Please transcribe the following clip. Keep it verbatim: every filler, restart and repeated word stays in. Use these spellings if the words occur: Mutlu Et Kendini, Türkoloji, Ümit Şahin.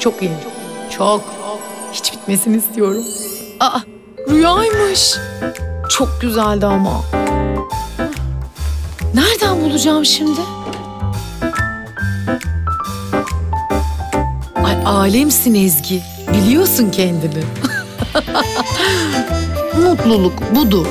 Çok iyi. Çok. Hiç bitmesini istiyorum. Aa, rüyaymış. Çok güzeldi ama. Nereden bulacağım şimdi? Ay alemsin Ezgi. Biliyorsun kendini. Mutluluk budur.